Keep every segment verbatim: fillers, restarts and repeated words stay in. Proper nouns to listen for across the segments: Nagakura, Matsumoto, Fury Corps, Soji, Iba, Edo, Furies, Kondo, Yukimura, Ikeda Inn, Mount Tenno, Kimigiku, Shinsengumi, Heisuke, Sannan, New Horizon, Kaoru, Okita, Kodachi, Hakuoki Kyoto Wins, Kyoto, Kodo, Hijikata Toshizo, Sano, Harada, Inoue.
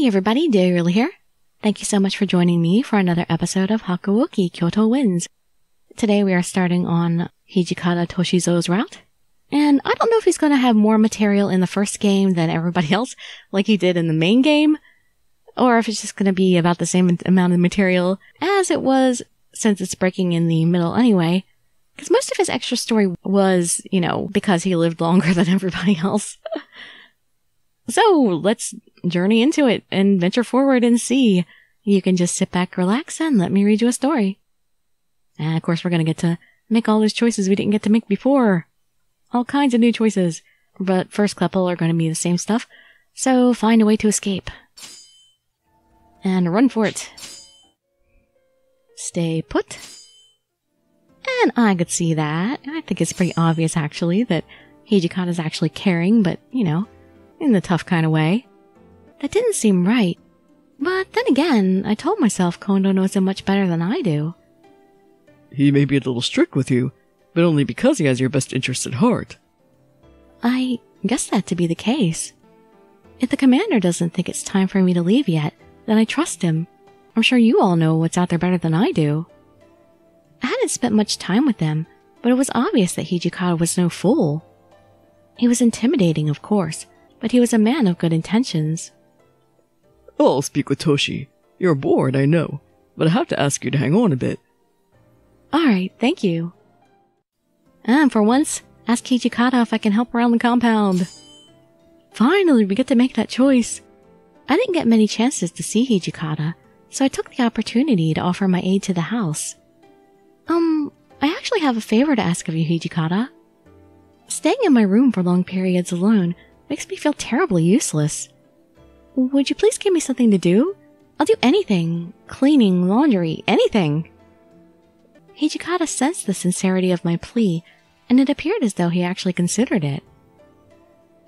Hey everybody, Daryl here. Thank you so much for joining me for another episode of Hakuoki Kyoto Wins. Today we are starting on Hijikata Toshizo's route, and I don't know if he's going to have more material in the first game than everybody else, like he did in the main game, or if it's just going to be about the same amount of material as it was, since it's breaking in the middle anyway, because most of his extra story was, you know, because he lived longer than everybody else. So let's journey into it and venture forward and see. You can just sit back, relax, and let me read you a story. And of course, we're going to get to make all those choices we didn't get to make before. All kinds of new choices. But first couple are going to be the same stuff. So find a way to escape. And run for it. Stay put. And I could see that. I think it's pretty obvious, actually, that Hijikata is actually caring, but, you know, in the tough kind of way. That didn't seem right. But then again, I told myself Kondo knows him much better than I do. He may be a little strict with you, but only because he has your best interests at heart. I guess that to be the case. If the commander doesn't think it's time for me to leave yet, then I trust him. I'm sure you all know what's out there better than I do. I hadn't spent much time with them, but it was obvious that Hijikata was no fool. He was intimidating, of course, but he was a man of good intentions. I'll speak with Toshi. You're bored, I know, but I have to ask you to hang on a bit. All right, thank you. And for once, ask Hijikata if I can help around the compound. Finally, we get to make that choice. I didn't get many chances to see Hijikata, so I took the opportunity to offer my aid to the house. Um, I actually have a favor to ask of you, Hijikata. Staying in my room for long periods alone makes me feel terribly useless. Would you please give me something to do? I'll do anything. Cleaning, laundry, anything. Hijikata sensed the sincerity of my plea, and it appeared as though he actually considered it.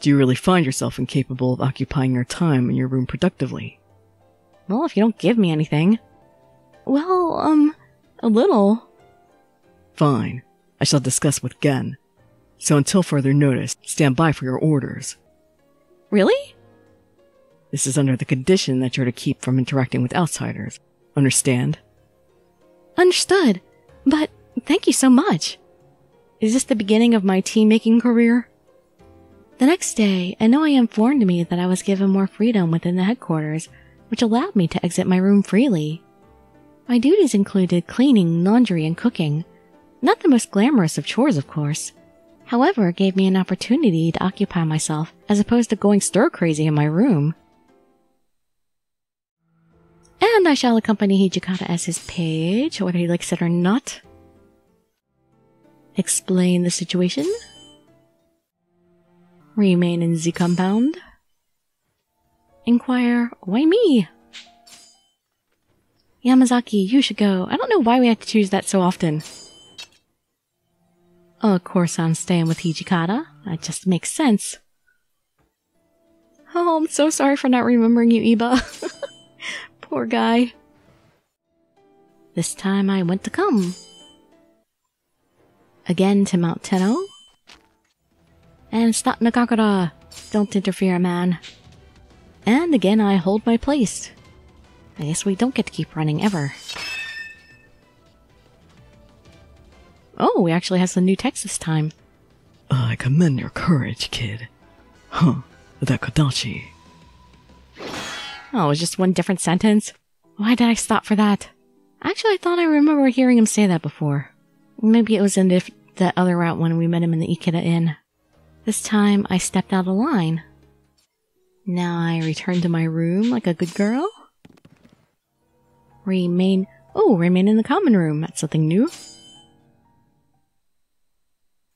Do you really find yourself incapable of occupying your time in your room productively? Well, if you don't give me anything. Well, um, a little. Fine. I shall discuss with Gen. So until further notice, stand by for your orders. Really? This is under the condition that you're to keep from interacting with outsiders. Understand? Understood. But thank you so much. Is this the beginning of my tea-making career? The next day, Inoue informed me that I was given more freedom within the headquarters, which allowed me to exit my room freely. My duties included cleaning, laundry, and cooking. Not the most glamorous of chores, of course. However, it gave me an opportunity to occupy myself as opposed to going stir-crazy in my room. And I shall accompany Hijikata as his page, whether he likes it or not. Explain the situation. Remain in the compound. Inquire, why me? Yamazaki, you should go. I don't know why we have to choose that so often. Of course I'm staying with Hijikata. That just makes sense. Oh, I'm so sorry for not remembering you, Iba. Poor guy. This time I went to come. Again to Mount Tenno. And stop Nagakura. Don't interfere, man. And again I hold my place. I guess we don't get to keep running ever. Oh, we actually have some new text this time. Uh, I commend your courage, kid. Huh, that Kodachi. Oh, it was just one different sentence? Why did I stop for that? Actually, I thought I remember hearing him say that before. Maybe it was in the, the other route when we met him in the Ikeda Inn. This time, I stepped out of line. Now I return to my room like a good girl. Remain... Oh, remain in the common room. That's something new.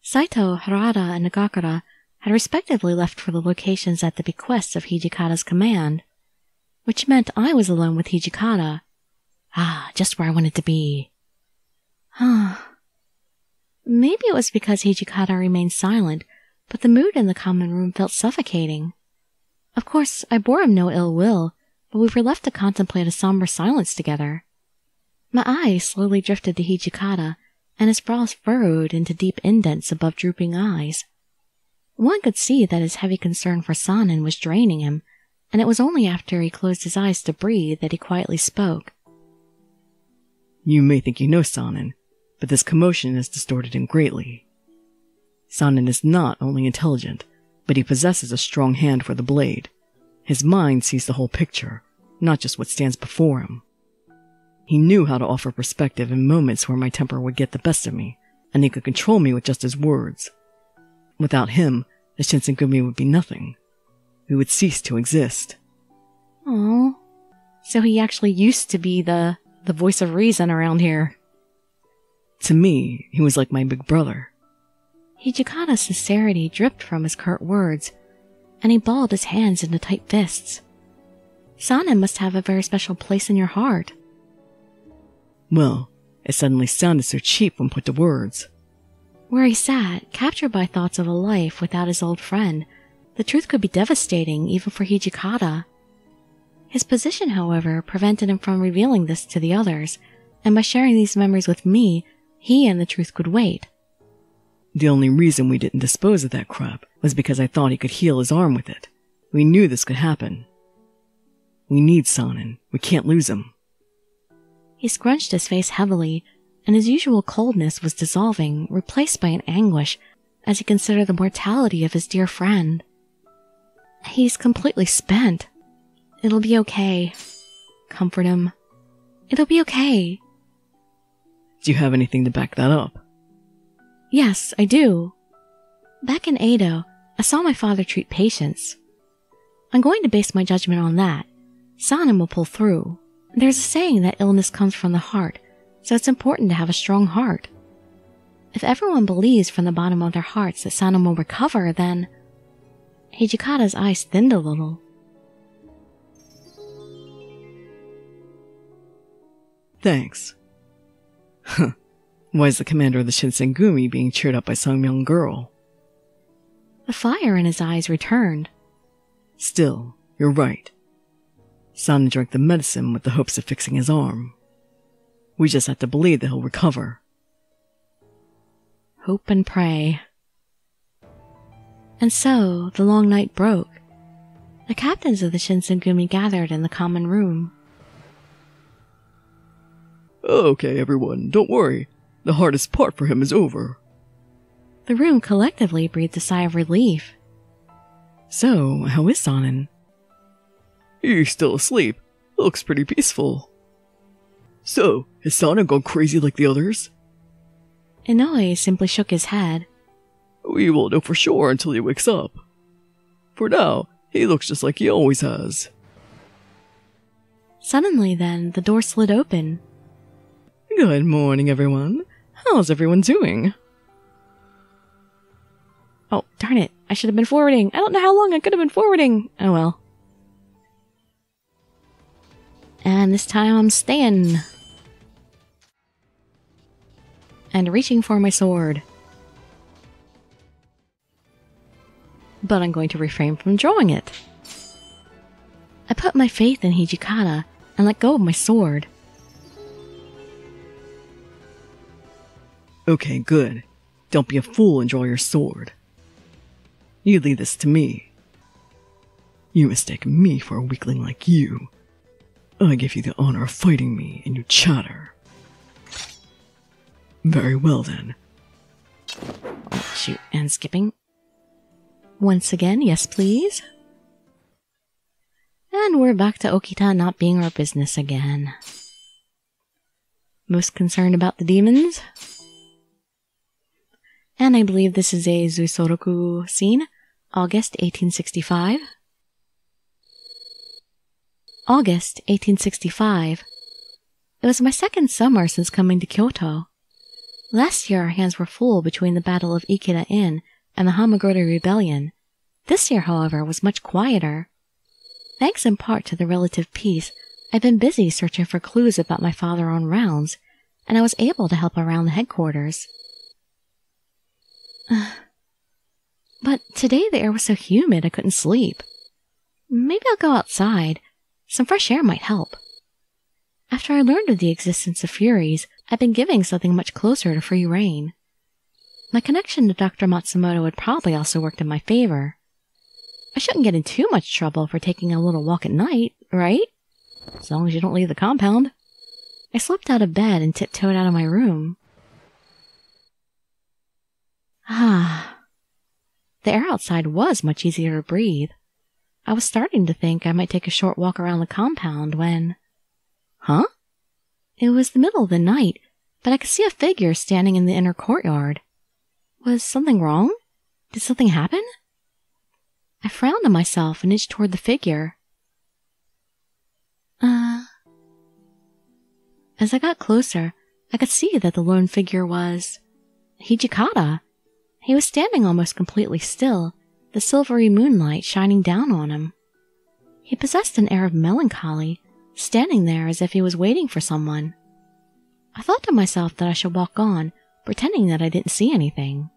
Saito, Harada, and Nagakura had respectively left for the locations at the bequest of Hijikata's command, which meant I was alone with Hijikata. Ah, just where I wanted to be. Huh. Maybe it was because Hijikata remained silent, but the mood in the common room felt suffocating. Of course, I bore him no ill will, but we were left to contemplate a somber silence together. My eyes slowly drifted to Hijikata, and his brows furrowed into deep indents above drooping eyes. One could see that his heavy concern for Sannan was draining him, and it was only after he closed his eyes to breathe that he quietly spoke. You may think you know Sannan, but this commotion has distorted him greatly. Sannan is not only intelligent, but he possesses a strong hand for the blade. His mind sees the whole picture, not just what stands before him. He knew how to offer perspective in moments where my temper would get the best of me, and he could control me with just his words. Without him, the Shinsengumi would be nothing. We would cease to exist. Oh, so he actually used to be the, the voice of reason around here. To me, he was like my big brother. Hijikata's sincerity dripped from his curt words, and he balled his hands into tight fists. Sannan must have a very special place in your heart. Well, it suddenly sounded so cheap when put to words. Where he sat, captured by thoughts of a life without his old friend, the truth could be devastating even for Hijikata. His position, however, prevented him from revealing this to the others, and by sharing these memories with me, he and the truth could wait. The only reason we didn't dispose of that crop was because I thought he could heal his arm with it. We knew this could happen. We need Sannan. We can't lose him. He scrunched his face heavily, and his usual coldness was dissolving, replaced by an anguish as he considered the mortality of his dear friend. He's completely spent. It'll be okay. Comfort him. It'll be okay. Do you have anything to back that up? Yes, I do. Back in Edo, I saw my father treat patients. I'm going to base my judgment on that. Sannan will pull through. There's a saying that illness comes from the heart, so it's important to have a strong heart. If everyone believes from the bottom of their hearts that Sannan will recover, then... Hijikata's eyes thinned a little. Thanks. Huh. Why is the commander of the Shinsengumi being cheered up by some young girl? The fire in his eyes returned. Still, you're right. Sannan drank the medicine with the hopes of fixing his arm. We just have to believe that he'll recover. Hope and pray. And so, the long night broke. The captains of the Shinsengumi gathered in the common room. Okay, everyone, don't worry. The hardest part for him is over. The room collectively breathed a sigh of relief. So, how is Sannan? He's still asleep. Looks pretty peaceful. So, has Sannan gone crazy like the others? Inoue simply shook his head. We won't know for sure until he wakes up. For now, he looks just like he always has. Suddenly then, the door slid open. Good morning, everyone. How's everyone doing? Oh, darn it. I should have been forwarding. I don't know how long I could have been forwarding. Oh well. And this time I'm staying. And reaching for my sword. But I'm going to refrain from drawing it. I put my faith in Hijikata and let go of my sword. Okay, good. Don't be a fool and draw your sword. You leave this to me. You mistake me for a weakling like you. I give you the honor of fighting me, and you chatter. Very well, then. Oh, shoot, and skipping. Once again, yes please. And we're back to Okita not being our business again. Most concerned about the demons. And I believe this is a Zusoroku scene, August eighteen sixty-five. August eighteen sixty-five. It was my second summer since coming to Kyoto. Last year our hands were full between the Battle of Ikeda Inn and the Hamaguchi Rebellion. This year, however, was much quieter. Thanks in part to the relative peace, I've been busy searching for clues about my father on rounds, and I was able to help around the headquarters. Uh, but today the air was so humid I couldn't sleep. Maybe I'll go outside. Some fresh air might help. After I learned of the existence of Furies, I've been giving something much closer to free rein. My connection to Doctor Matsumoto had probably also worked in my favor. I shouldn't get in too much trouble for taking a little walk at night, right? As long as you don't leave the compound. I slipped out of bed and tiptoed out of my room. Ah. The air outside was much easier to breathe. I was starting to think I might take a short walk around the compound when... Huh? It was the middle of the night, but I could see a figure standing in the inner courtyard. Was something wrong? Did something happen? I frowned at myself and inched toward the figure. Uh... As I got closer, I could see that the lone figure was... Hijikata. He was standing almost completely still, the silvery moonlight shining down on him. He possessed an air of melancholy, standing there as if he was waiting for someone. I thought to myself that I should walk on, pretending that I didn't see anything.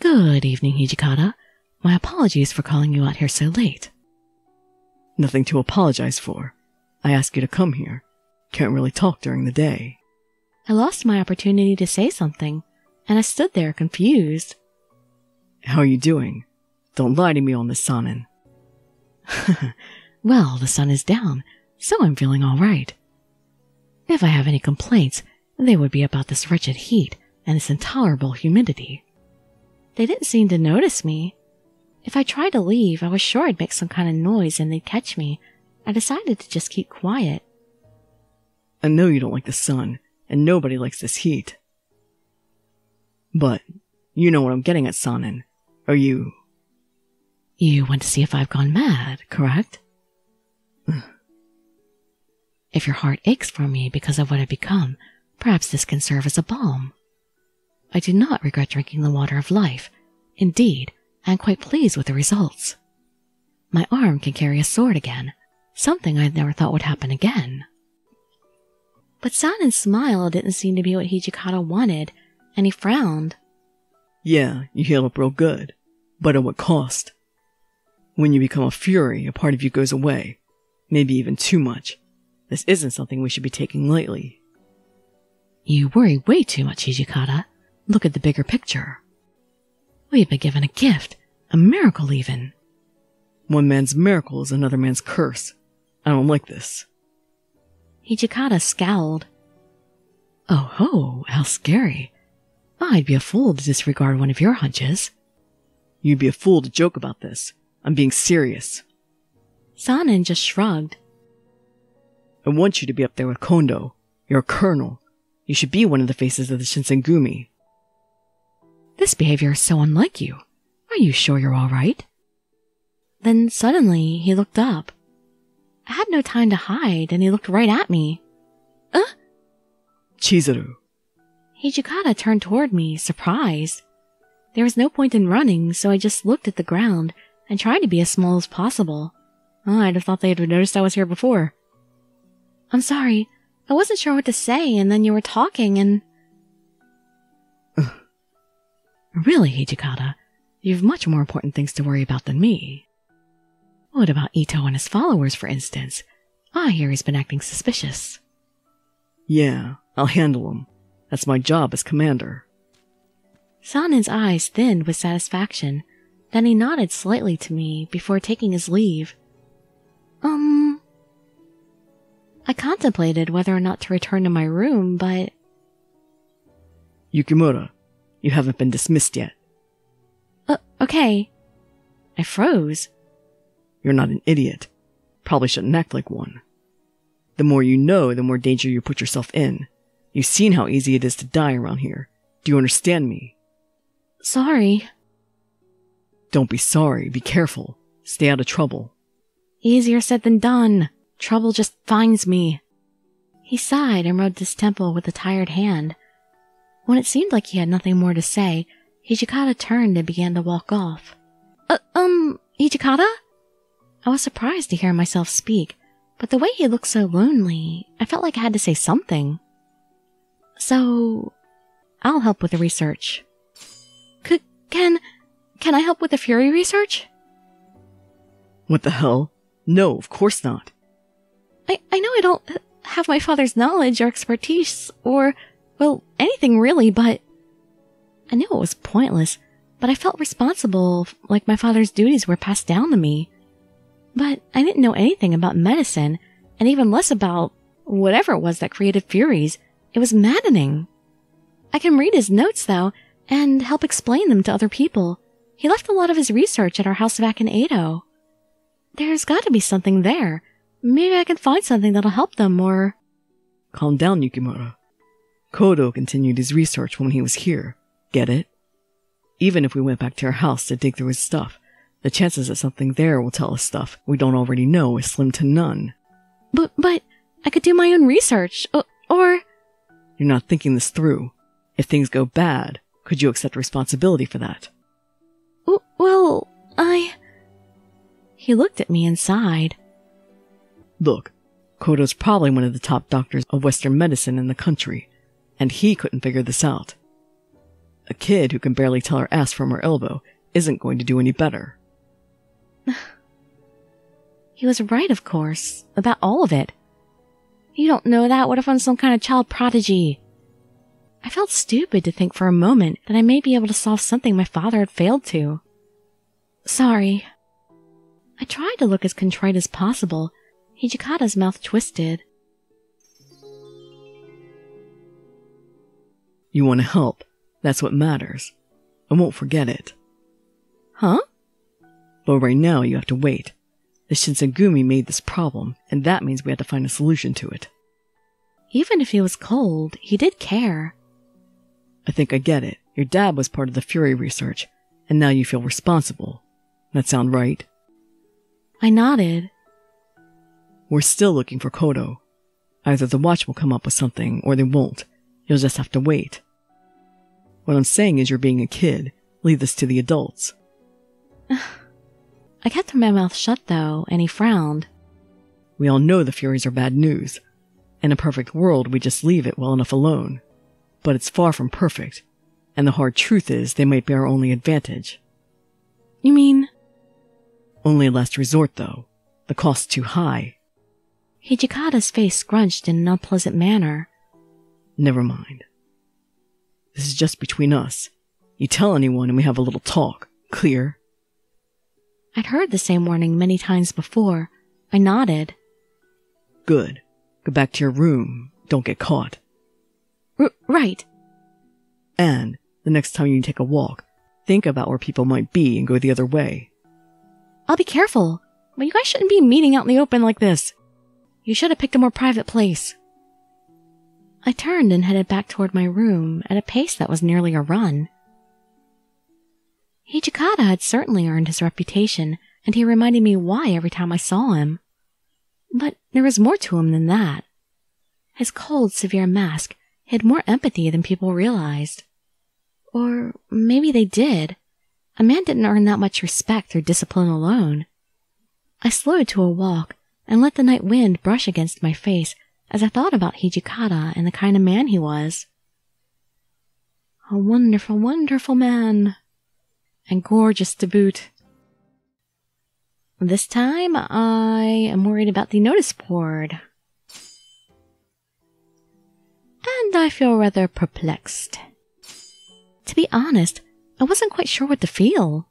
Good evening, Hijikata. My apologies for calling you out here so late. Nothing to apologize for. I asked you to come here. Can't really talk during the day. I lost my opportunity to say something, and I stood there confused. How are you doing? Don't lie to me on the Sannan. Well, the sun is down, so I'm feeling all right. If I have any complaints, they would be about this wretched heat and this intolerable humidity. They didn't seem to notice me. If I tried to leave, I was sure I'd make some kind of noise and they'd catch me. I decided to just keep quiet. I know you don't like the sun, and nobody likes this heat. But you know what I'm getting at, Sannan. Are you... You want to see if I've gone mad, correct? If your heart aches for me because of what I've become, perhaps this can serve as a balm. I do not regret drinking the water of life. Indeed, I am quite pleased with the results. My arm can carry a sword again, something I had never thought would happen again. But Sannan's smile didn't seem to be what Hijikata wanted, and he frowned. Yeah, you heal up real good, but at what cost? When you become a fury, a part of you goes away. Maybe even too much. This isn't something we should be taking lightly. You worry way too much, Hijikata. Look at the bigger picture. We've been given a gift, a miracle even. One man's miracle is another man's curse. I don't like this. Hijikata scowled. Oh ho, how scary. I'd be a fool to disregard one of your hunches. You'd be a fool to joke about this. I'm being serious. Sannan just shrugged. I want you to be up there with Kondo. You're a colonel. You should be one of the faces of the Shinsengumi. This behavior is so unlike you. Are you sure you're all right? Then suddenly he looked up. I had no time to hide, and he looked right at me. Uh? Chizuru. Hijikata turned toward me, surprised. There was no point in running, so I just looked at the ground and tried to be as small as possible. Oh, I'd have thought they'd have noticed I was here before. I'm sorry. I wasn't sure what to say, and then you were talking, and... Ugh. Really, Hijikata, you've much more important things to worry about than me. What about Ito and his followers, for instance? I hear he's been acting suspicious. Yeah, I'll handle him. That's my job as commander. Sannan's eyes thinned with satisfaction. Then he nodded slightly to me before taking his leave. Um... I contemplated whether or not to return to my room, but... Yukimura, you haven't been dismissed yet. Uh, okay. I froze. You're not an idiot. Probably shouldn't act like one. The more you know, the more danger you put yourself in. You've seen how easy it is to die around here. Do you understand me? Sorry. Don't be sorry. Be careful. Stay out of trouble. Easier said than done. Trouble just finds me. He sighed and rubbed his temple with a tired hand. When it seemed like he had nothing more to say, Hijikata turned and began to walk off. Uh, um, Hijikata? I was surprised to hear myself speak, but the way he looked so lonely, I felt like I had to say something. So, I'll help with the research. C- can, can I help with the Fury research? What the hell? No, of course not. I, I know I don't have my father's knowledge or expertise or, well, anything really, but... I knew it was pointless, but I felt responsible, like my father's duties were passed down to me. But I didn't know anything about medicine, and even less about whatever it was that created Furies. It was maddening. I can read his notes, though, and help explain them to other people. He left a lot of his research at our house back in Edo. There's got to be something there. Maybe I can find something that'll help them, or... Calm down, Yukimura. Kodo continued his research when he was here. Get it? Even if we went back to our house to dig through his stuff, the chances that something there will tell us stuff we don't already know is slim to none. But, but, I could do my own research, or... or... You're not thinking this through. If things go bad, could you accept responsibility for that? W well, I... He looked at me and sighed. Look, Kodo's probably one of the top doctors of Western medicine in the country, and he couldn't figure this out. A kid who can barely tell her ass from her elbow isn't going to do any better. He was right, of course, about all of it. You don't know that? What if I'm some kind of child prodigy? I felt stupid to think for a moment that I may be able to solve something my father had failed to. Sorry. I tried to look as contrite as possible. Hijikata's mouth twisted. You want to help. That's what matters. I won't forget it. Huh? But right now you have to wait. The Shinsengumi made this problem, and that means we had to find a solution to it. Even if he was cold, he did care. I think I get it. Your dad was part of the Fury research, and now you feel responsible. That sound right? I nodded. We're still looking for Kodo. Either the watch will come up with something, or they won't. You'll just have to wait. What I'm saying is you're being a kid. Leave this to the adults. I kept my mouth shut, though, and he frowned. We all know the Furies are bad news. In a perfect world, we just leave it well enough alone. But it's far from perfect, and the hard truth is they might be our only advantage. You mean? Only a last resort, though. The cost's too high. Hijikata's face scrunched in an unpleasant manner. Never mind. This is just between us. You tell anyone and we have a little talk. Clear? I'd heard the same warning many times before. I nodded. Good. Go back to your room. Don't get caught. R- right. And the next time you take a walk, think about where people might be and go the other way. I'll be careful, but you guys shouldn't be meeting out in the open like this. You should have picked a more private place. I turned and headed back toward my room at a pace that was nearly a run. Hijikata had certainly earned his reputation, and he reminded me why every time I saw him. But there was more to him than that. His cold, severe mask hid more empathy than people realized. Or maybe they did. A man didn't earn that much respect through discipline alone. I slowed to a walk and let the night wind brush against my face as I thought about Hijikata and the kind of man he was. A wonderful, wonderful man. And gorgeous to boot. This time, I am worried about the notice board. And I feel rather perplexed. To be honest, I wasn't quite sure what to feel.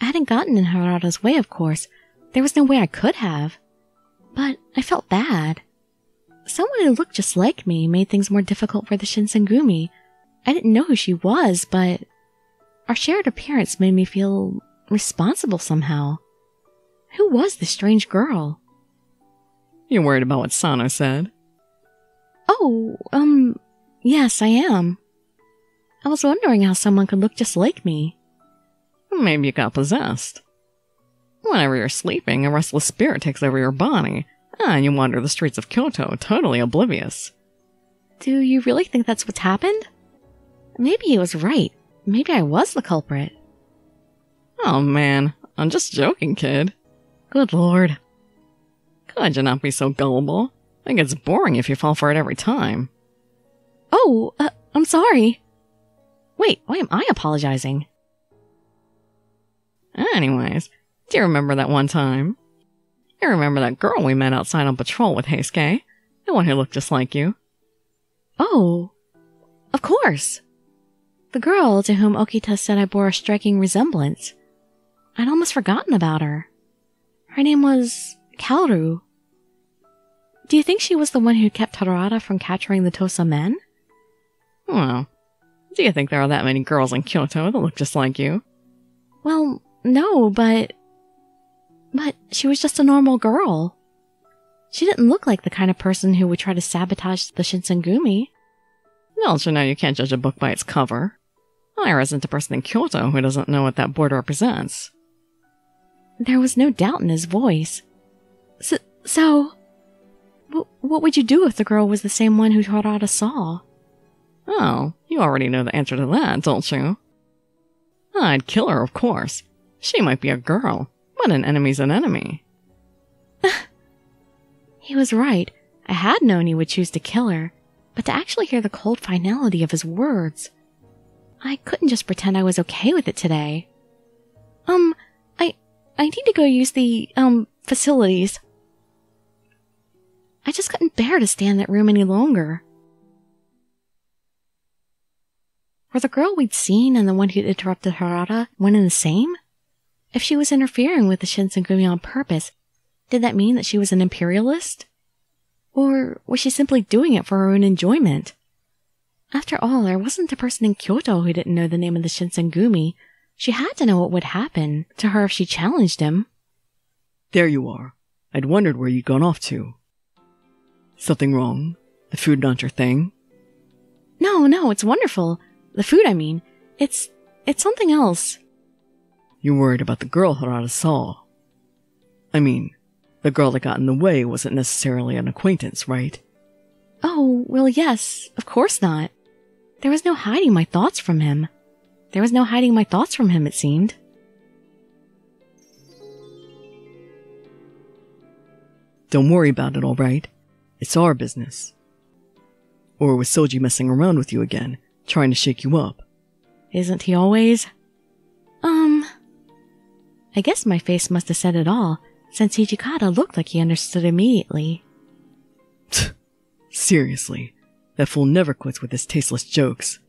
I hadn't gotten in Harada's way, of course. There was no way I could have. But I felt bad. Someone who looked just like me made things more difficult for the Shinsengumi. I didn't know who she was, but... Our shared appearance made me feel responsible somehow. Who was this strange girl? You're worried about what Sano said. Oh, um, yes, I am. I was wondering how someone could look just like me. Maybe you got possessed. Whenever you're sleeping, a restless spirit takes over your body, and you wander the streets of Kyoto, totally oblivious. Do you really think that's what's happened? Maybe he was right. Maybe I was the culprit. Oh, man. I'm just joking, kid. Good lord. Could you not be so gullible? I think it's boring if you fall for it every time. Oh, uh, I'm sorry. Wait, why am I apologizing? Anyways, do you remember that one time? You remember that girl we met outside on patrol with Heisuke? The one who looked just like you? Oh, of course. The girl to whom Okita said I bore a striking resemblance. I'd almost forgotten about her. Her name was Kaoru. Do you think she was the one who kept Harada from capturing the Tosa men? Well, do you think there are that many girls in Kyoto that look just like you? Well, no, but... But she was just a normal girl. She didn't look like the kind of person who would try to sabotage the Shinsengumi. Well, you know, you can't judge a book by its cover. There isn't a person in Kyoto who doesn't know what that board represents. There was no doubt in his voice. So... so w what would you do if the girl was the same one who Harada saw? Oh, you already know the answer to that, don't you? I'd kill her, of course. She might be a girl, but an enemy's an enemy. He was right. I had known he would choose to kill her, but to actually hear the cold finality of his words... I couldn't just pretend I was okay with it today. Um, I... I need to go use the, um, facilities. I just couldn't bear to stay in that room any longer. Were the girl we'd seen and the one who'd interrupted Harada one and the same? If she was interfering with the Shinsengumi on purpose, did that mean that she was an imperialist? Or was she simply doing it for her own enjoyment? After all, there wasn't a person in Kyoto who didn't know the name of the Shinsengumi. She had to know what would happen to her if she challenged him. There you are. I'd wondered where you'd gone off to. Something wrong? The food not your thing? No, no, it's wonderful. The food, I mean. It's... it's something else. You're worried about the girl Harada saw. I mean... The girl that got in the way wasn't necessarily an acquaintance, right? Oh, well, yes, of course not. There was no hiding my thoughts from him. There was no hiding my thoughts from him, it seemed. Don't worry about it, all right? It's our business. Or was Soji messing around with you again, trying to shake you up? Isn't he always? Um... I guess my face must have said it all, since Hijikata looked like he understood immediately. Seriously, that fool never quits with his tasteless jokes.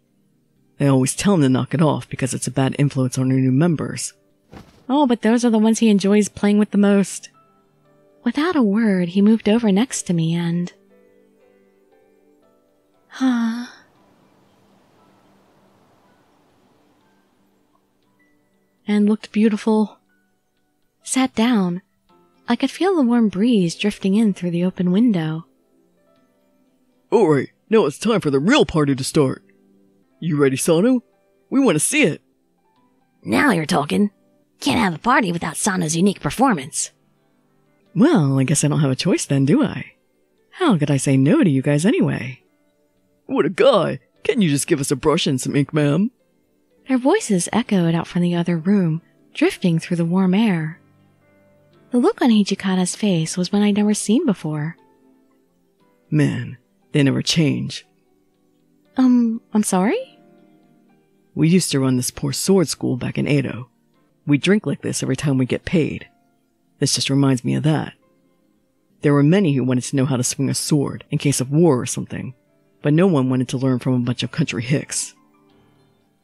I always tell him to knock it off because it's a bad influence on our new members. Oh, but those are the ones he enjoys playing with the most. Without a word, he moved over next to me and... Huh... and looked beautiful. Sat down. I could feel the warm breeze drifting in through the open window. Alright, now it's time for the real party to start. You ready, Sano? We want to see it. Now you're talking. Can't have a party without Sano's unique performance. Well, I guess I don't have a choice then, do I? How could I say no to you guys anyway? What a guy! Can't you just give us a brush and some ink, ma'am? Their voices echoed out from the other room, drifting through the warm air. The look on Hijikata's face was one I'd never seen before. Man, they never change. Um, I'm sorry? We used to run this poor sword school back in Edo. We drink like this every time we get paid. This just reminds me of that. There were many who wanted to know how to swing a sword in case of war or something, but no one wanted to learn from a bunch of country hicks.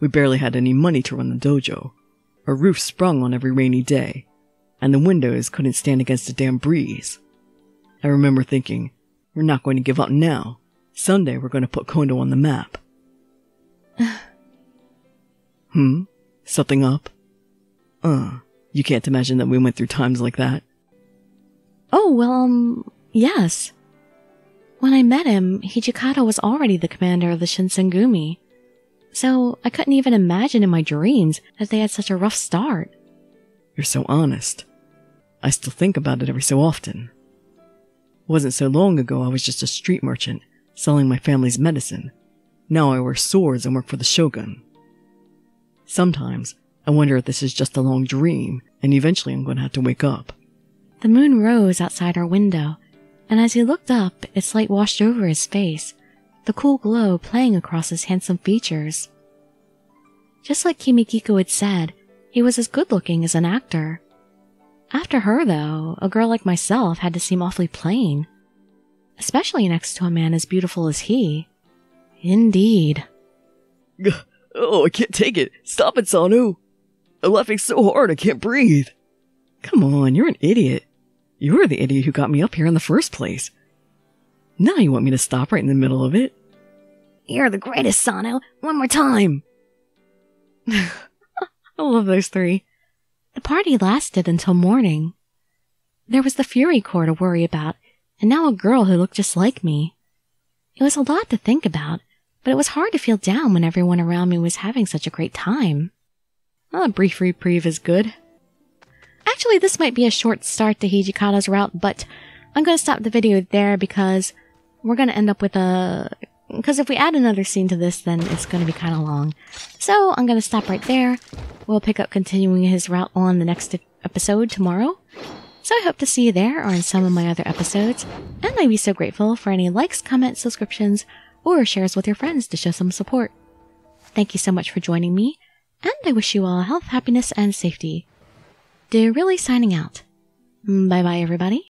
We barely had any money to run the dojo. Our roof sprung on every rainy day, and the windows couldn't stand against the damn breeze. I remember thinking, we're not going to give up now. Someday we're going to put Kondo on the map. Hmm? Something up? Uh, you can't imagine that we went through times like that. Oh, well, um, yes. When I met him, Hijikata was already the commander of the Shinsengumi, so I couldn't even imagine in my dreams that they had such a rough start. You're so honest. I still think about it every so often. It wasn't so long ago I was just a street merchant, selling my family's medicine. Now I wear swords and work for the shogun. Sometimes, I wonder if this is just a long dream, and eventually I'm going to have to wake up. The moon rose outside our window, and as he looked up, its light washed over his face, the cool glow playing across his handsome features. Just like Kimigiku had said, he was as good-looking as an actor. After her, though, a girl like myself had to seem awfully plain, especially next to a man as beautiful as he. Indeed. Oh, I can't take it. Stop it, Sanu. I'm laughing so hard I can't breathe. Come on, you're an idiot. You were the idiot who got me up here in the first place. Now you want me to stop right in the middle of it? You're the greatest, Sano. One more time. I love those three. The party lasted until morning. There was the Fury Corps to worry about, and now a girl who looked just like me. It was a lot to think about, but it was hard to feel down when everyone around me was having such a great time. Well, a brief reprieve is good. Actually, this might be a short start to Hijikata's route, but I'm going to stop the video there because we're going to end up with a... Because if we add another scene to this, then it's going to be kind of long. So I'm going to stop right there. We'll pick up continuing his route on the next episode tomorrow. So I hope to see you there or in some of my other episodes. And I'd be so grateful for any likes, comments, subscriptions, or shares with your friends to show some support. Thank you so much for joining me, and I wish you all health, happiness, and safety. They're really signing out. Bye-bye, everybody.